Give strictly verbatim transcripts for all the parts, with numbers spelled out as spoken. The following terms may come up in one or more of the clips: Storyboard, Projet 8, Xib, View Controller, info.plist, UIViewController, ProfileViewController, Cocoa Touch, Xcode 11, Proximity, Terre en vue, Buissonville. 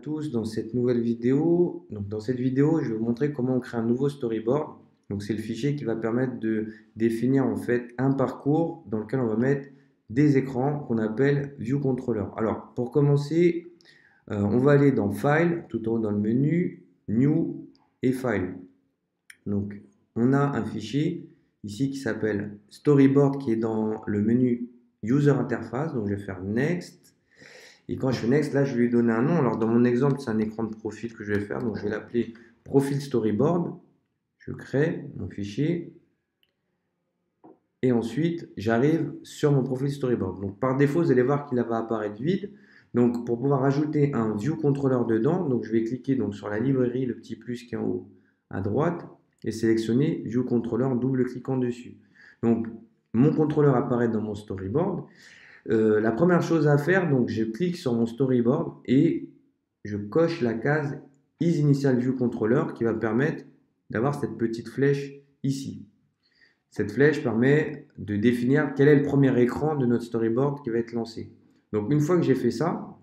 tous dans cette nouvelle vidéo. Donc dans cette vidéo, je vais vous montrer comment on crée un nouveau storyboard. Donc c'est le fichier qui va permettre de définir en fait un parcours dans lequel on va mettre des écrans qu'on appelle View Controller. Alors pour commencer, euh, on va aller dans File, tout en haut dans le menu, New et File. Donc on a un fichier ici qui s'appelle Storyboard qui est dans le menu User Interface. Donc je vais faire Next. Et quand je fais Next, là, je vais lui donner un nom. Alors, dans mon exemple, c'est un écran de profil que je vais faire. Donc, je vais l'appeler Profil Storyboard. Je crée mon fichier. Et ensuite, j'arrive sur mon profil Storyboard. Donc, par défaut, vous allez voir qu'il va apparaître vide. Donc, pour pouvoir ajouter un View Controller dedans, donc je vais cliquer donc, sur la librairie, le petit plus qui est en haut à droite, et sélectionner View Controller en double-cliquant dessus. Donc, mon contrôleur apparaît dans mon Storyboard. Euh, la première chose à faire, donc je clique sur mon storyboard et je coche la case Is Initial View Controller qui va permettre d'avoir cette petite flèche ici. Cette flèche permet de définir quel est le premier écran de notre storyboard qui va être lancé. Donc une fois que j'ai fait ça,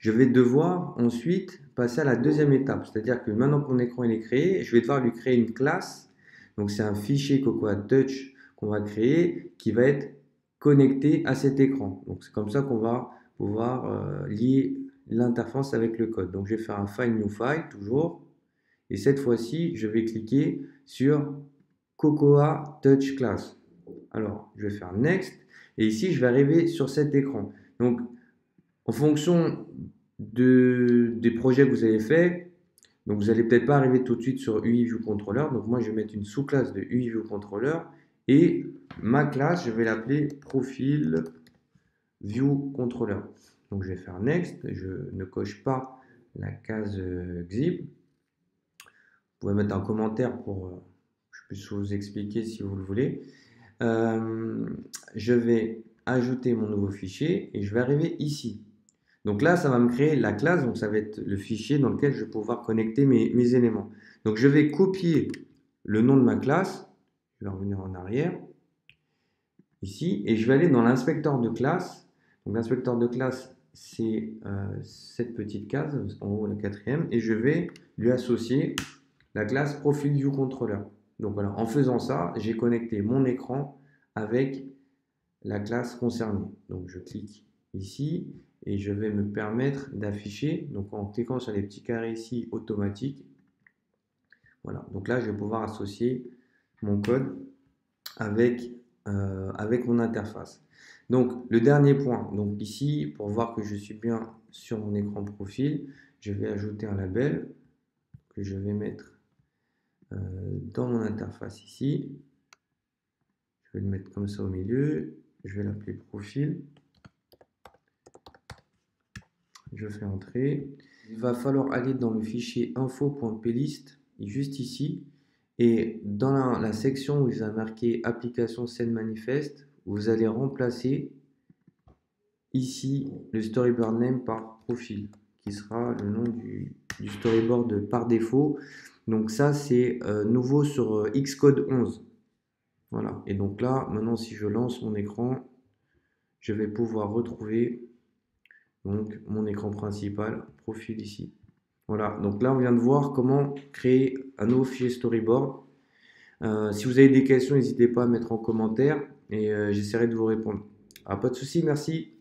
je vais devoir ensuite passer à la deuxième étape. C'est-à-dire que maintenant que mon écran il est créé, je vais devoir lui créer une classe. Donc c'est un fichier Cocoa Touch qu'on va créer qui va être connecté à cet écran. Donc c'est comme ça qu'on va pouvoir euh, lier l'interface avec le code. Donc je vais faire un File New File toujours et cette fois-ci je vais cliquer sur Cocoa Touch Class. Alors je vais faire Next et ici je vais arriver sur cet écran. Donc en fonction de, des projets que vous avez fait, donc vous n'allez peut-être pas arriver tout de suite sur UIViewController. Donc moi je vais mettre une sous-classe de UIViewController et ma classe, je vais l'appeler ProfileViewController. Donc, je vais faire Next. Je ne coche pas la case Xib. Vous pouvez mettre un commentaire pour que je puisse vous expliquer si vous le voulez. Euh, je vais ajouter mon nouveau fichier et je vais arriver ici. Donc là, ça va me créer la classe. Donc, ça va être le fichier dans lequel je vais pouvoir connecter mes, mes éléments. Donc, je vais copier le nom de ma classe. Je vais revenir en arrière. Ici, et je vais aller dans l'inspecteur de classe. Donc l'inspecteur de classe, c'est euh, cette petite case en haut, la quatrième, et je vais lui associer la classe ProfileViewController. Donc voilà, en faisant ça, j'ai connecté mon écran avec la classe concernée. Donc je clique ici et je vais me permettre d'afficher, donc en cliquant sur les petits carrés ici, automatique. Voilà, donc là, je vais pouvoir associer mon code avec Euh, avec mon interface. Donc le dernier point, donc ici pour voir que je suis bien sur mon écran profil, je vais ajouter un label que je vais mettre euh, dans mon interface ici. Je vais le mettre comme ça au milieu, je vais l'appeler profil. Je fais entrer. Il va falloir aller dans le fichier info.plist juste ici. Et dans la, la section où il a marqué application scène manifeste, vous allez remplacer ici le storyboard name par profil, qui sera le nom du, du storyboard par défaut. Donc ça, c'est euh, nouveau sur euh, Xcode onze. Voilà. Et donc là, maintenant, si je lance mon écran, je vais pouvoir retrouver donc, mon écran principal, profil ici. Voilà, donc là on vient de voir comment créer un nouveau fichier storyboard. Euh, si vous avez des questions, n'hésitez pas à mettre en commentaire et euh, j'essaierai de vous répondre. Ah, pas de souci, merci.